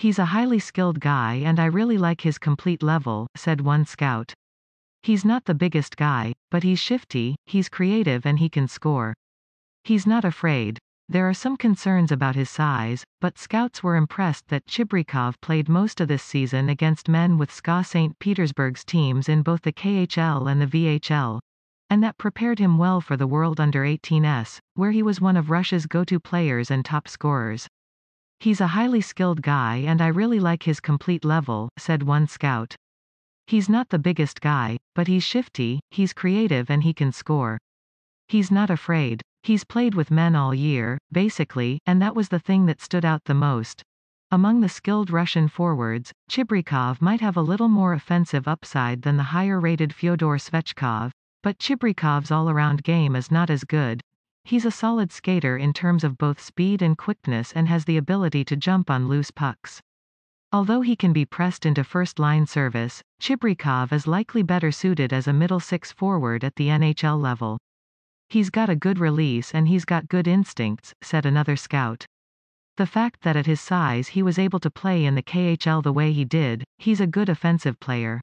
He's a highly skilled guy and I really like his complete level, said one scout. He's not the biggest guy, but he's shifty, he's creative and he can score. He's not afraid. There are some concerns about his size, but scouts were impressed that Chibrikov played most of this season against men with SKA St. Petersburg's teams in both the KHL and the VHL, and that prepared him well for the World Under-18s, where he was one of Russia's go-to players and top scorers. He's a highly skilled guy and I really like his complete level, said one scout. He's not the biggest guy, but he's shifty, he's creative and he can score. He's not afraid. He's played with men all year, basically, and that was the thing that stood out the most. Among the skilled Russian forwards, Chibrikov might have a little more offensive upside than the higher-rated Fyodor Svechkov, but Chibrikov's all-around game is not as good. He's a solid skater in terms of both speed and quickness and has the ability to jump on loose pucks. Although he can be pressed into first-line service, Chibrikov is likely better suited as a middle-six forward at the NHL level. He's got a good release and he's got good instincts, said another scout. The fact that at his size he was able to play in the KHL the way he did, he's a good offensive player.